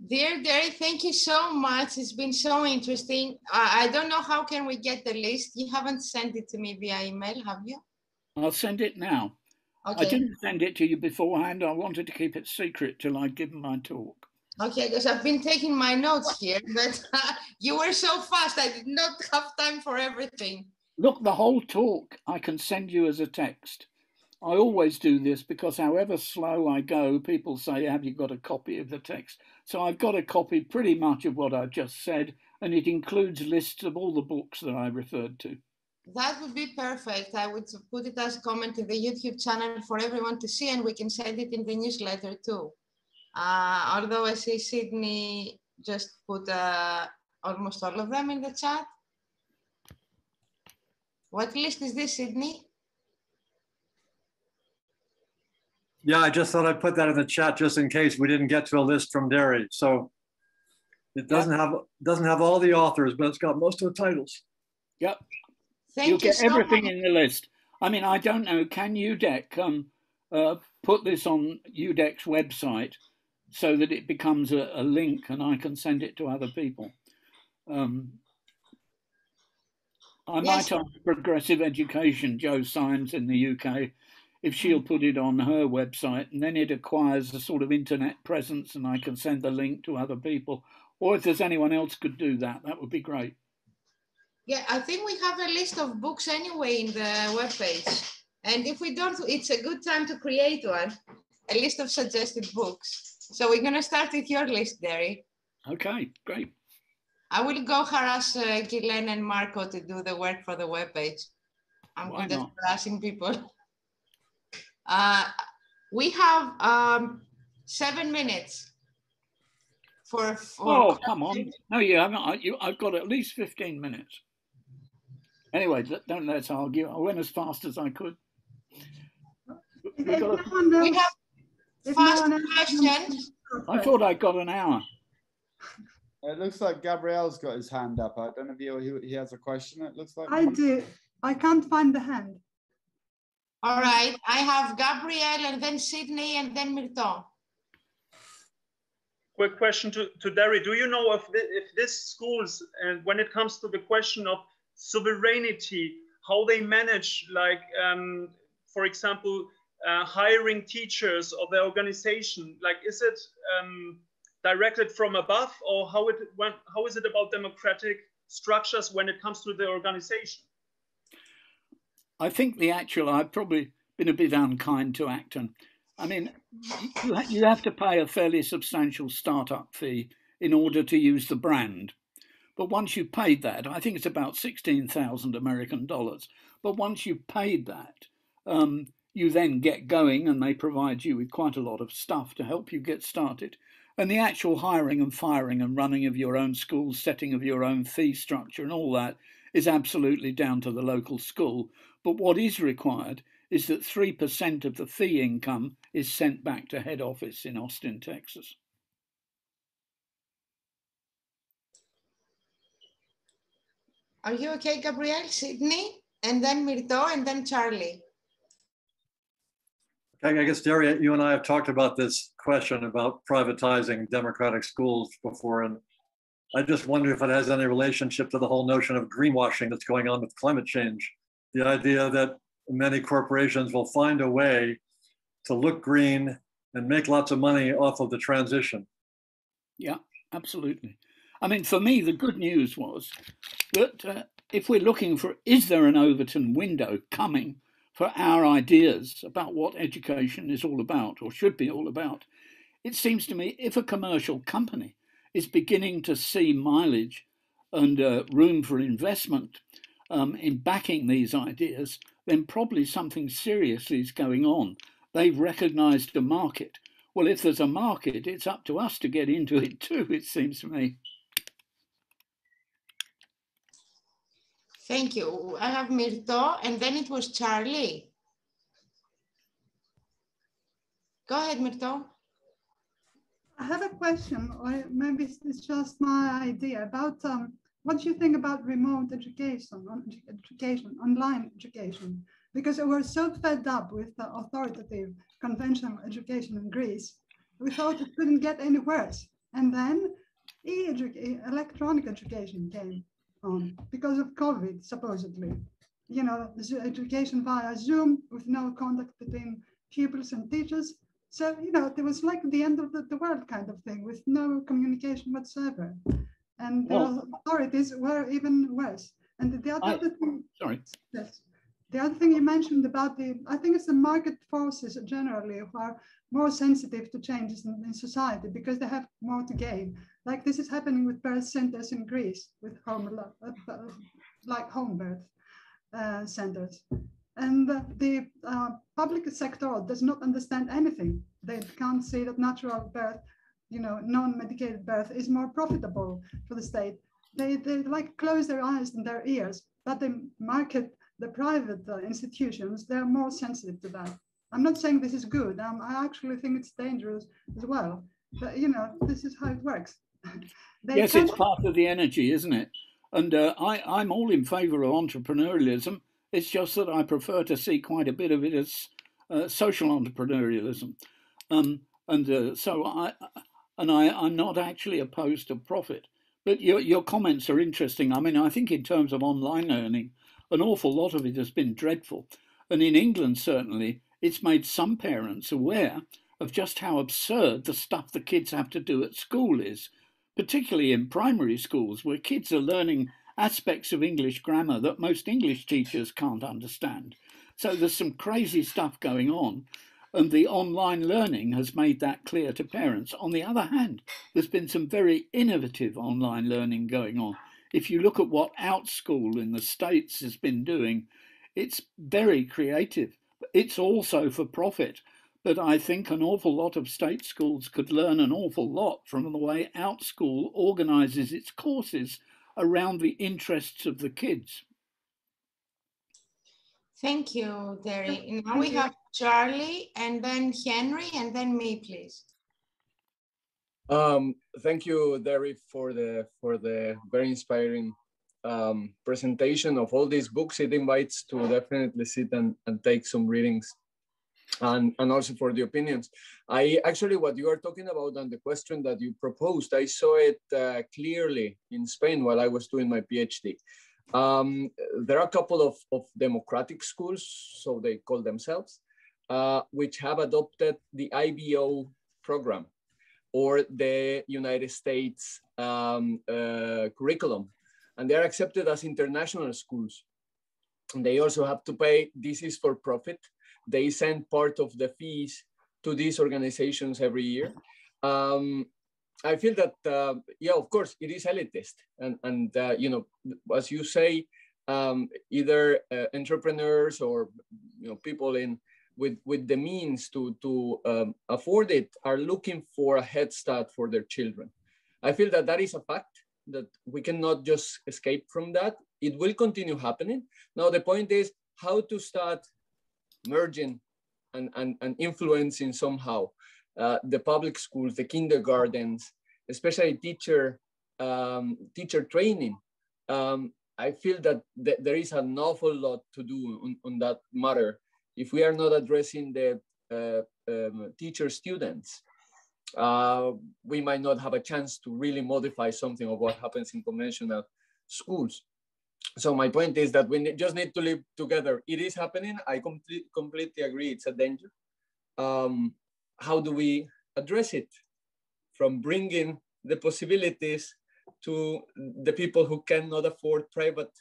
Dear Gary, thank you so much. It's been so interesting. I don't know how can we get the list. You haven't sent it to me via email, have you? I'll send it now. Okay. I didn't send it to you beforehand. I wanted to keep it secret till I'd given my talk. Okay, because I've been taking my notes here, but uh, you were so fast. I did not have time for everything. Look, the whole talk I can send you as a text. I always do this because however slow I go, people say, have you got a copy of the text? So I've got a copy pretty much of what I've just said, and it includes lists of all the books that I referred to. That would be perfect. I would put it as a comment in the YouTube channel for everyone to see, and we can send it in the newsletter too. Uh, although I see Sydney just put uh, almost all of them in the chat. What list is this, Sydney? Yeah, I just thought I'd put that in the chat just in case we didn't get to a list from Derry. So it doesn't have doesn't have all the authors, but it's got most of the titles. Yep. Thank You'll you get so everything much. in the list. I mean, I don't know, can U DEC um, uh, put this on U DEC's website so that it becomes a, a link and I can send it to other people? Um, I yes. might ask Progressive Education, Jo Symes in the U K, if she'll put it on her website, and then it acquires a sort of internet presence and I can send the link to other people. Or if there's anyone else could do that, that would be great. Yeah, I think we have a list of books anyway in the webpage. And if we don't, it's a good time to create one, a list of suggested books. So we're going to start with your list, Derry. Okay, great. I will go harass uh, Ghislaine and Marco to do the work for the webpage. I'm good at harassing people. Uh, we have um, seven minutes. For, for oh, come on. No, yeah, I'm not, you, I've got at least fifteen minutes. Anyway, don't let's argue. I went as fast as I could. We, no a, we have fast no questions. I thought I got an hour. It looks like Gabrielle's got his hand up. I don't know if he, he has a question. It looks like I do. I can't find the hand. All right. I have Gabrielle and then Sydney and then Milton. Quick question to, to Derry. Do you know if, the, if these schools, and when it comes to the question of sovereignty, how they manage, like, um, for example, uh, hiring teachers or the organization, like, is it um, directed from above, or how, it, when, how is it about democratic structures when it comes to the organization? I think the actual, I've probably been a bit unkind to Acton. I mean, you, you have to pay a fairly substantial startup fee in order to use the brand. But once you've paid that, I think it's about sixteen thousand American dollars. But once you've paid that, um, you then get going, and they provide you with quite a lot of stuff to help you get started. And the actual hiring and firing and running of your own school, setting of your own fee structure and all that is absolutely down to the local school. But what is required is that three percent of the fee income is sent back to head office in Austin, Texas. Are you okay, Gabrielle, Sydney, and then Mirto, and then Charlie? I guess, Daria, you and I have talked about this question about privatizing democratic schools before, and I just wonder if it has any relationship to the whole notion of greenwashing that's going on with climate change. The idea that many corporations will find a way to look green and make lots of money off of the transition. Yeah, absolutely. I mean, for me, the good news was that uh, if we're looking for, is there an Overton window coming for our ideas about what education is all about or should be all about? It seems to me if a commercial company is beginning to see mileage and uh, room for investment um, in backing these ideas, then probably something seriously is going on. They've recognised a market. Well, if there's a market, it's up to us to get into it too, it seems to me. Thank you. I have Mirto, and then it was Charlie. Go ahead, Mirto. I have a question, or maybe it's just my idea about um, what do you think about remote education, education, online education? Because we're so fed up with the authoritative conventional education in Greece, we thought it couldn't get any worse. And then e-education, electronic education came on because of COVID, supposedly. You know, education via Zoom with no contact between pupils and teachers. So, you know, it was like the end of the, the world kind of thing with no communication whatsoever. And the well, authorities were even worse. And the other, I, other thing, sorry. Yes, the other thing you mentioned about the, I think it's the market forces generally who are more sensitive to changes in, in society because they have more to gain. Like this is happening with birth centers in Greece, with home, uh, like home birth uh, centers. And the, the uh, public sector does not understand anything. They can't see that natural birth, you know, non-medicated birth is more profitable for the state. They, they like close their eyes and their ears, but the market, the private uh, institutions, they're more sensitive to that. I'm not saying this is good. Um, I actually think it's dangerous as well. But, you know, this is how it works. Yes, it's part of the energy, isn't it? And uh, I, I'm all in favor of entrepreneurialism. It's just that I prefer to see quite a bit of it as uh, social entrepreneurialism. Um, and uh, so I, and I, I'm not actually opposed to profit. But your, your comments are interesting. I mean, I think in terms of online learning, an awful lot of it has been dreadful. And in England, certainly, it's made some parents aware of just how absurd the stuff the kids have to do at school is, particularly in primary schools where kids are learning aspects of English grammar that most English teachers can't understand. So there's some crazy stuff going on, and the online learning has made that clear to parents. On the other hand, there's been some very innovative online learning going on. If you look at what OutSchool in the States has been doing, it's very creative. It's also for profit, but I think an awful lot of state schools could learn an awful lot from the way OutSchool organises its courses around the interests of the kids. Thank you, Derry. Now we have Charlie, and then Henry, and then me, please. Um, thank you, Derry, for the for the very inspiring um, presentation of all these books. It invites to definitely sit and, and take some readings, and and also for the opinions. I actually, what you are talking about and the question that you proposed, I saw it uh, clearly in Spain while I was doing my PhD. Um, there are a couple of, of democratic schools, so they call themselves, uh, which have adopted the I B O program or the United States um, uh, curriculum, and they are accepted as international schools. And they also have to pay, this is for profit. They send part of the fees to these organizations every year. Um, I feel that, uh, yeah, of course, it is elitist. And, and uh, you know, as you say, um, either uh, entrepreneurs or, you know, people in with, with the means to, to um, afford it are looking for a head start for their children. I feel that that is a fact, that we cannot just escape from that. It will continue happening. Now, the point is how to start merging and, and, and influencing somehow uh, the public schools, the kindergartens, especially teacher, um, teacher training. Um, I feel that th there is an awful lot to do on, on that matter. If we are not addressing the uh, um, teacher students, uh, we might not have a chance to really modify something of what happens in conventional schools. So my point is that we just need to live together. It is happening. I complete, completely agree. It's a danger. Um, how do we address it? From bringing the possibilities to the people who cannot afford private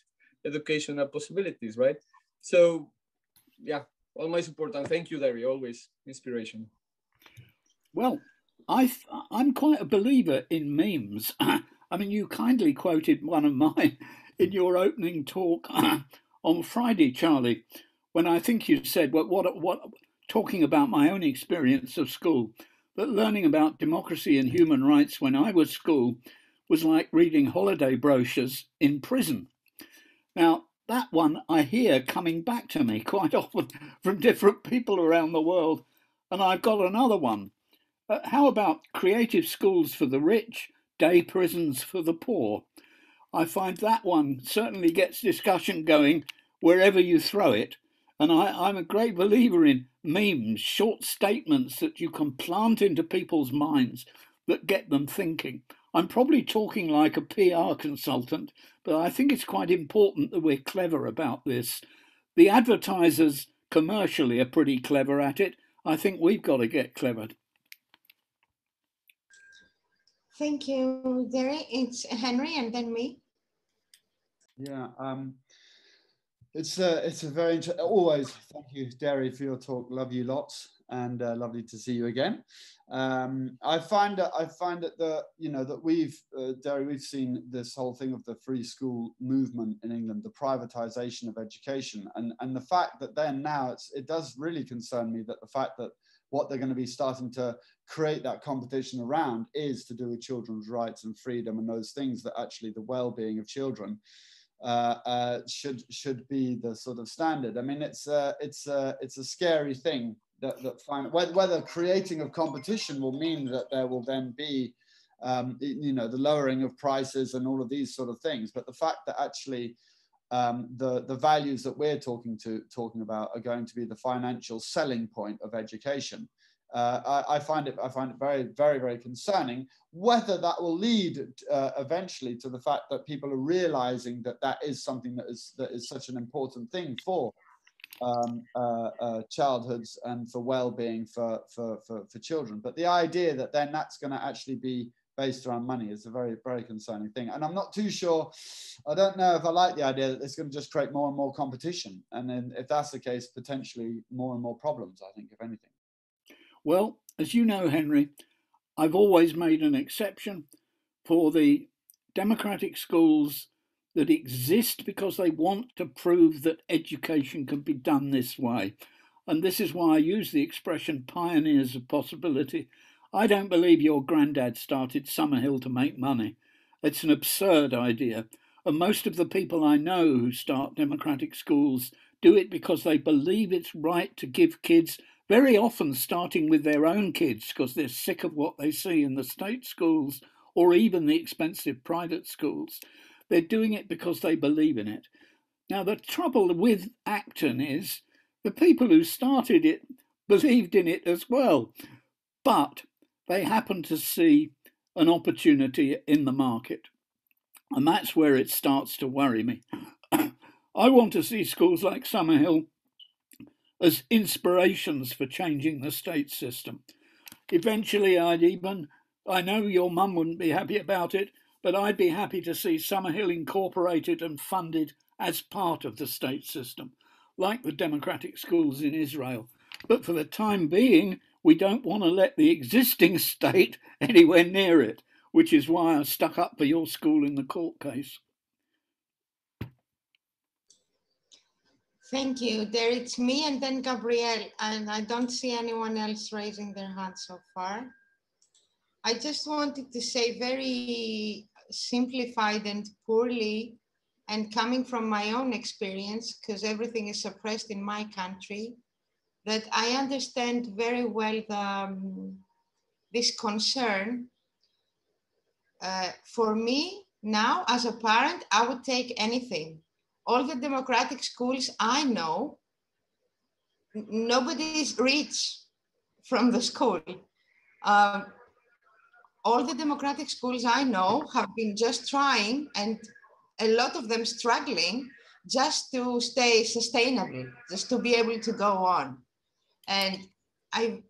educational possibilities, right? So, yeah, all my support. And thank you, Larry. Always inspiration. Well, I've, I'm quite a believer in memes. I mean, you kindly quoted one of mine in your opening talk on Friday, Charlie, when I think you said, well, what, what, talking about my own experience of school, that learning about democracy and human rights when I was school was like reading holiday brochures in prison. Now, that one I hear coming back to me quite often from different people around the world. And I've got another one. Uh, how about creative schools for the rich, day prisons for the poor? I find that one certainly gets discussion going wherever you throw it. And I, I'm a great believer in memes, short statements that you can plant into people's minds that get them thinking. I'm probably talking like a P R consultant, but I think it's quite important that we're clever about this. The advertisers commercially are pretty clever at it. I think we've got to get clever. Thank you, Gary. It's Henry and then me. Yeah, um, it's a, it's a very interesting, always, thank you, Derry, for your talk. Love you lots, and uh, lovely to see you again. Um, I find that, I find that, the, you know, that we've, uh, Derry, we've seen this whole thing of the free school movement in England, the privatization of education. And, and the fact that then now it's, it does really concern me that the fact that what they're going to be starting to create that competition around is to do with children's rights and freedom and those things that actually the well-being of children uh, uh, should should be the sort of standard. I mean, it's uh, it's uh, it's a scary thing that that find, whether creating of competition will mean that there will then be um, you know, the lowering of prices and all of these sort of things, but the fact that actually Um, the, the values that we're talking to talking about are going to be the financial selling point of education. Uh, I, I find it I find it very very very concerning. Whether that will lead uh, eventually to the fact that people are realizing that that is something that is that is such an important thing for um, uh, uh, childhoods and for well-being for, for for for children. But the idea that then that's going to actually be based around money is a very, very concerning thing. And I'm not too sure, I don't know if I like the idea that it's going to just create more and more competition. And then if that's the case, potentially more and more problems, I think, if anything. Well, as you know, Henry, I've always made an exception for the democratic schools that exist because they want to prove that education can be done this way. And this is why I use the expression pioneers of possibility. I don't believe your granddad started Summerhill to make money. It's an absurd idea. And most of the people I know who start democratic schools do it because they believe it's right to give kids, very often starting with their own kids because they're sick of what they see in the state schools or even the expensive private schools. They're doing it because they believe in it. Now, the trouble with Acton is the people who started it believed in it as well. But they happen to see an opportunity in the market. And that's where it starts to worry me. I want to see schools like Summerhill as inspirations for changing the state system. Eventually, I'd even, I know your mum wouldn't be happy about it, but I'd be happy to see Summerhill incorporated and funded as part of the state system, like the democratic schools in Israel. But for the time being, We don't want to let the existing state anywhere near it, which is why I stuck up for your school in the court case. Thank you. There, it's me and then Gabrielle, and I don't see anyone else raising their hand so far. I just wanted to say very simplified and poorly, and coming from my own experience, because everything is suppressed in my country, that I understand very well the, um, this concern. Uh, for me now, as a parent, I would take anything. All the democratic schools I know, nobody is rich from the school. Um, all the democratic schools I know have been just trying, and a lot of them struggling, just to stay sustainable, just to be able to go on. And I,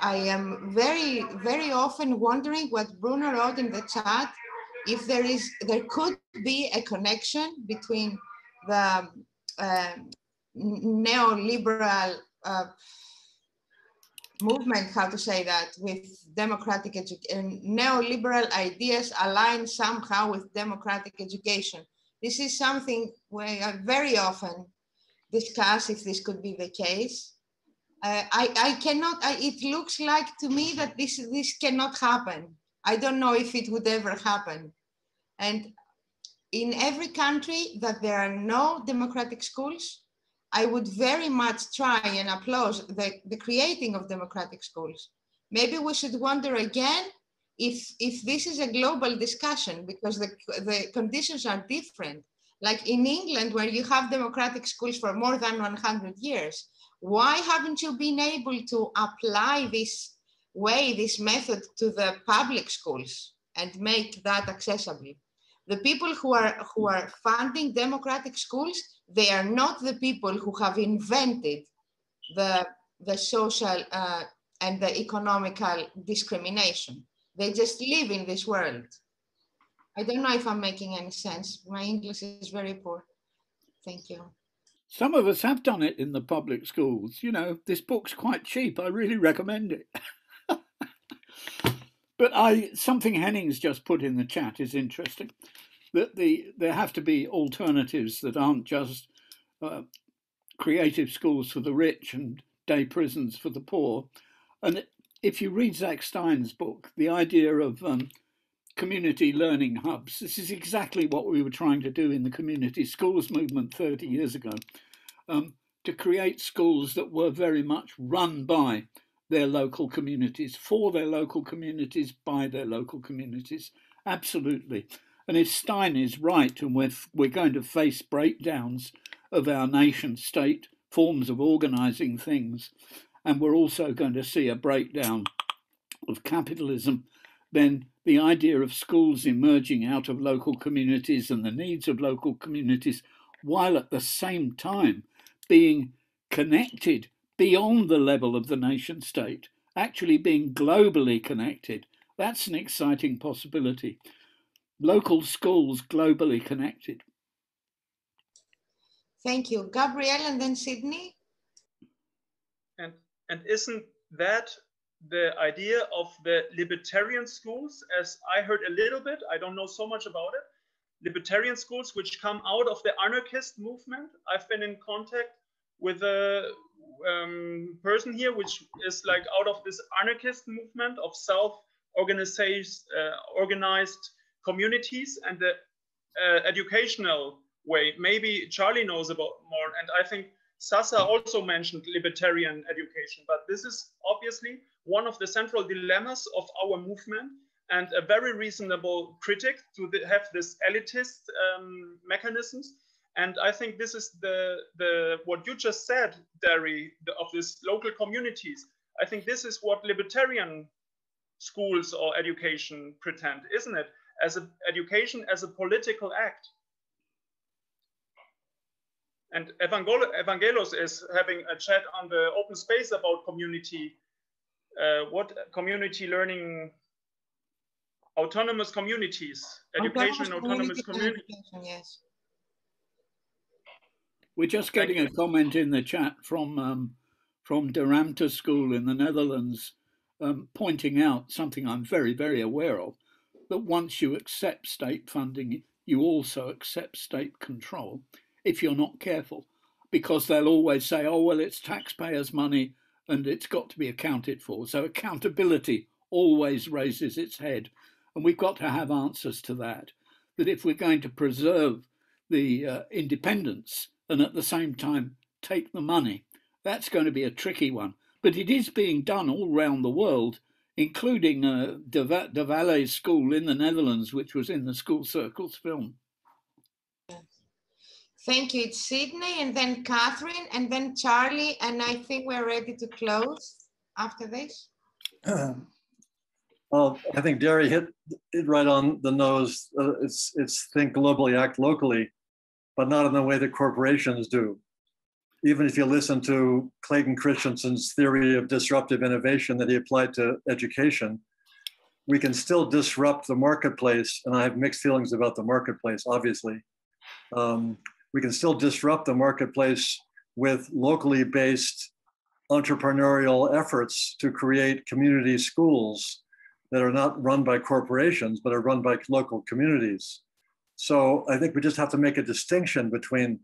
I am very, very often wondering what Bruno wrote in the chat, if there is, there could be a connection between the uh, neoliberal uh, movement, how to say that, with democratic education, neoliberal ideas aligned somehow with democratic education. This is something where I very often discuss if this could be the case. Uh, I, I cannot, I, it looks like to me that this, this cannot happen. I don't know if it would ever happen. And in every country that there are no democratic schools, I would very much try and applaud the, the creating of democratic schools. Maybe we should wonder again if, if this is a global discussion, because the, the conditions are different. Like in England, where you have democratic schools for more than one hundred years, why haven't you been able to apply this way, this method to the public schools and make that accessible? The people who are, who are funding democratic schools, they are not the people who have invented the, the social uh, and the economical discrimination. They just live in this world. I don't know if I'm making any sense. My English is very poor. Thank you. Some of us have done it in the public schools. You know, this book's quite cheap. I really recommend it. But I, something Henning's just put in the chat is interesting, that the there have to be alternatives that aren't just uh, creative schools for the rich and day prisons for the poor. And if you read Zach Stein's book, the idea of um, community learning hubs, this is exactly what we were trying to do in the community schools movement thirty years ago, um, to create schools that were very much run by their local communities, for their local communities, by their local communities. Absolutely. And if Stein is right, and we're, we're going to face breakdowns of our nation state forms of organising things, and we're also going to see a breakdown of capitalism, then the idea of schools emerging out of local communities and the needs of local communities, while at the same time being connected beyond the level of the nation state, actually being globally connected. That's an exciting possibility. Local schools globally connected. Thank you. Gabrielle and then Sydney. And, and isn't that the idea of the libertarian schools, as I heard a little bit, I don't know so much about it, libertarian schools which come out of the anarchist movement? I've been in contact with a um, person here, which is like out of this anarchist movement of self-organized uh, organized communities and the uh, educational way. Maybe Charlie knows about more. And I think Sasa also mentioned libertarian education, but this is obviously one of the central dilemmas of our movement, and a very reasonable critic to the, have this elitist um, mechanisms. And I think this is the, the what you just said, Derry, the, of these local communities. I think this is what libertarian schools or education pretend, isn't it? As a, education as a political act. And Evangelos is having a chat on the open space about community, uh, what community learning, autonomous communities, education and autonomous communities. Yes. We're just getting a comment in the chat from um, from De Ruimte School in the Netherlands, um, pointing out something I'm very, very aware of, that once you accept state funding, you also accept state control if you're not careful, because they'll always say, oh, well, it's taxpayers' money and it's got to be accounted for. So accountability always raises its head. And we've got to have answers to that, that if we're going to preserve the uh, independence and at the same time take the money, that's going to be a tricky one. But it is being done all round the world, including uh, De, Va- De Valle School in the Netherlands, which was in the School Circles film. Thank you. It's Sydney, and then Catherine, and then Charlie, and I think we're ready to close after this. Uh, well, I think Derry hit it right on the nose. Uh, it's, it's think globally, act locally, but not in the way that corporations do. Even if you listen to Clayton Christensen's theory of disruptive innovation that he applied to education, we can still disrupt the marketplace. And I have mixed feelings about the marketplace, obviously. Um, we can still disrupt the marketplace with locally based entrepreneurial efforts to create community schools that are not run by corporations, but are run by local communities. So I think we just have to make a distinction between,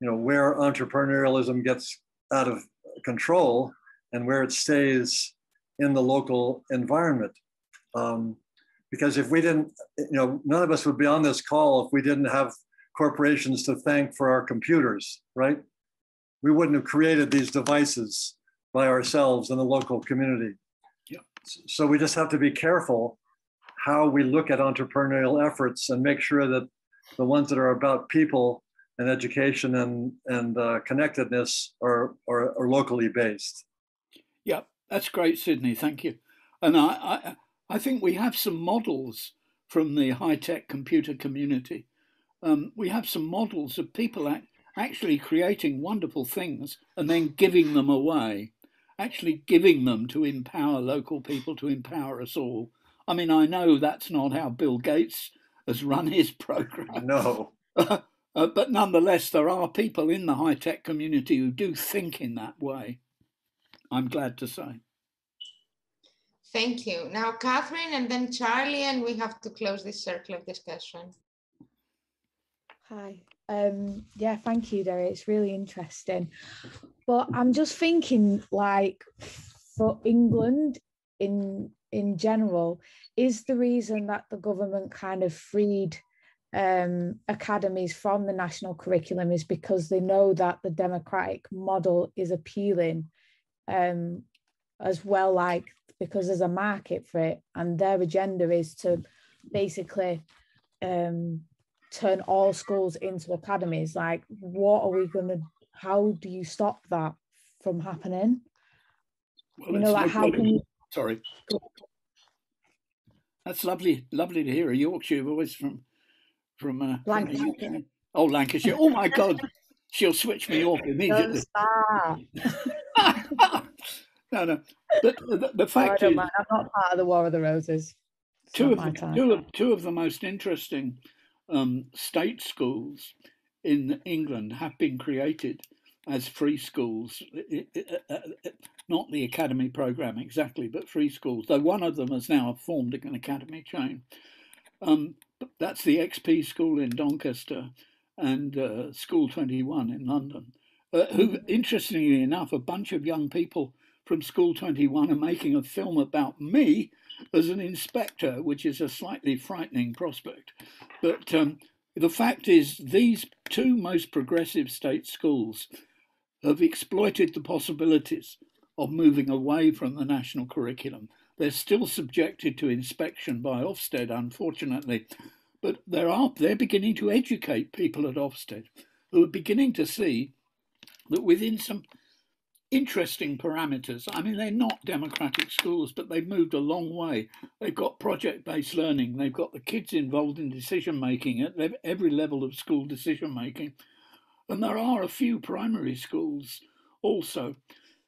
you know, where entrepreneurialism gets out of control and where it stays in the local environment. Um, because if we didn't, you know, none of us would be on this call if we didn't have corporations to thank for our computers, right? We wouldn't have created these devices by ourselves in the local community. Yeah. So we just have to be careful how we look at entrepreneurial efforts and make sure that the ones that are about people and education and, and uh, connectedness are, are, are locally based. Yeah, that's great, Sydney, thank you. And I, I, I think we have some models from the high-tech computer community. Um, we have some models of people act, actually creating wonderful things and then giving them away, actually giving them to empower local people, to empower us all. I mean, I know that's not how Bill Gates has run his program. No. Uh, but nonetheless, there are people in the high-tech community who do think in that way, I'm glad to say. Thank you. Now, Catherine, and then Charlie, and we have to close this circle of discussion. Hi. Um, yeah, thank you, Derry. It's really interesting. But I'm just thinking, like, for England in, in general, is the reason that the government kind of freed um academies from the national curriculum is because they know that the democratic model is appealing, um as well, like, because there's a market for it, and their agenda is to basically um turn all schools into academies. Like, what are we gonna, how do you stop that from happening? Well, you know, like, how can you, sorry, that's lovely lovely to hear a Yorkshire voice from From, uh, Lancashire. from uh, oh Lancashire! Oh my God, she'll switch me off immediately. no, no. But the, the fact no, is, mind. I'm not part of the War of the Roses. It's two of the, two of two of the most interesting um, state schools in England have been created as free schools, it, it, uh, not the academy program exactly, but free schools. Though one of them has now formed an academy chain. Um, That's the X P School in Doncaster and uh, School twenty-one in London, uh, who, interestingly enough, a bunch of young people from School twenty-one are making a film about me as an inspector, which is a slightly frightening prospect. But um, the fact is, these two most progressive state schools have exploited the possibilities of moving away from the national curriculum. They're still subjected to inspection by Ofsted, unfortunately, but there are, they're beginning to educate people at Ofsted who are beginning to see that within some interesting parameters, I mean, they're not democratic schools, but they've moved a long way. They've got project-based learning. They've got the kids involved in decision-making at every level of school decision-making. And there are a few primary schools also.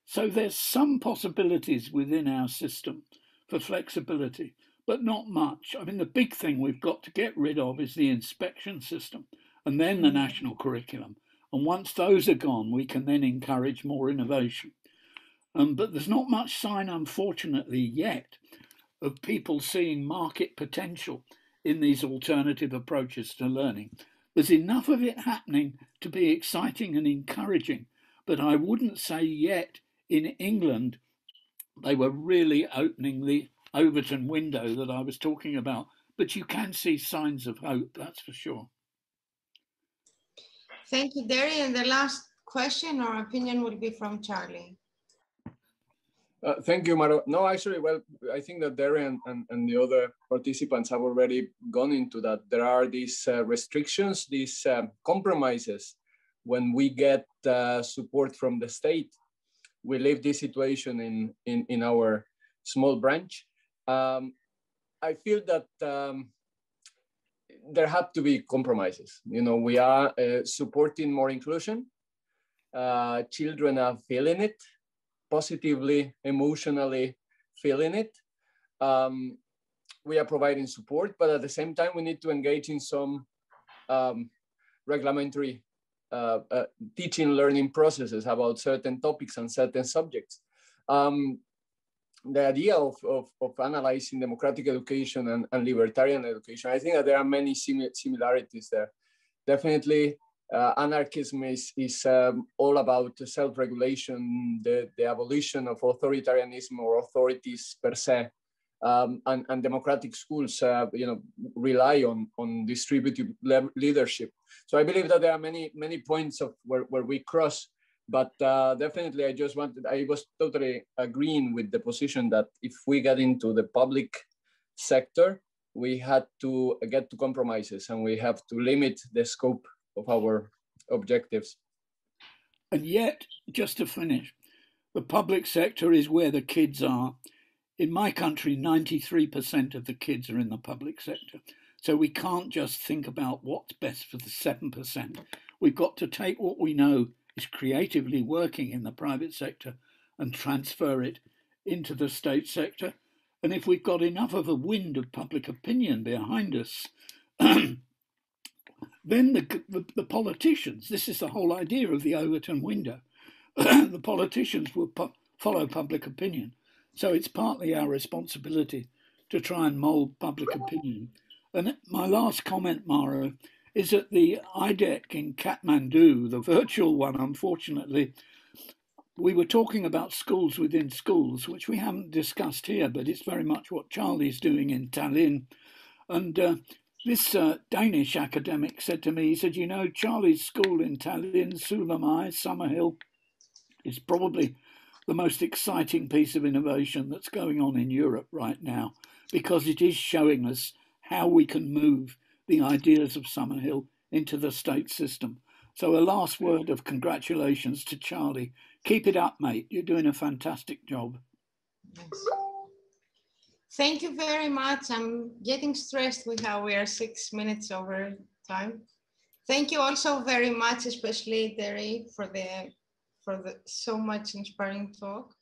So there's some possibilities within our system for flexibility, but not much. I mean, the big thing we've got to get rid of is the inspection system and then the national curriculum. And once those are gone, we can then encourage more innovation. Um, but there's not much sign, unfortunately, yet of people seeing market potential in these alternative approaches to learning. There's enough of it happening to be exciting and encouraging, but I wouldn't say yet in England they were really opening the Overton window that I was talking about, but you can see signs of hope, that's for sure. Thank you, Darian. The last question or opinion will be from Charlie. Uh, thank you, Maro. No, actually, well, I think that Darian and, and the other participants have already gone into that. There are these uh, restrictions, these uh, compromises. When we get uh, support from the state, we leave this situation in, in, in our small branch. Um, I feel that um, there have to be compromises. You know, we are uh, supporting more inclusion. Uh, children are feeling it. Positively, emotionally feeling it. Um, we are providing support, but at the same time, we need to engage in some um, regulatory uh, uh, teaching learning processes about certain topics and certain subjects. Um, the idea of, of, of analyzing democratic education and, and libertarian education, I think that there are many simi- similarities there. Definitely, Uh, anarchism is, is um, all about self-regulation, the, the abolition of authoritarianism or authorities per se, um, and, and democratic schools uh, you know, rely on, on distributive le leadership. So I believe that there are many, many points of where, where we cross, but uh, definitely I just wanted, I was totally agreeing with the position that if we get into the public sector, we had to get to compromises and we have to limit the scope of our objectives. And yet, just to finish, the public sector is where the kids are. In my country, ninety-three percent of the kids are in the public sector. So we can't just think about what's best for the seven percent. We've got to take what we know is creatively working in the private sector and transfer it into the state sector. And if we've got enough of a wind of public opinion behind us, then the, the, the politicians, this is the whole idea of the Overton window, the politicians will po follow public opinion. So it's partly our responsibility to try and mould public opinion. And my last comment, Mara, is that the I D E C in Kathmandu, the virtual one, unfortunately, we were talking about schools within schools, which we haven't discussed here, but it's very much what Charlie's doing in Tallinn. And uh, This uh, Danish academic said to me, he said, you know, Charlie's school in Tallinn, Suomi, Summerhill, is probably the most exciting piece of innovation that's going on in Europe right now, because it is showing us how we can move the ideas of Summerhill into the state system. So a last word of congratulations to Charlie. Keep it up, mate. You're doing a fantastic job. Thanks. Thank you very much. I'm getting stressed with how we are six minutes over time. Thank you also very much, especially Derry, for the for the so much inspiring talk.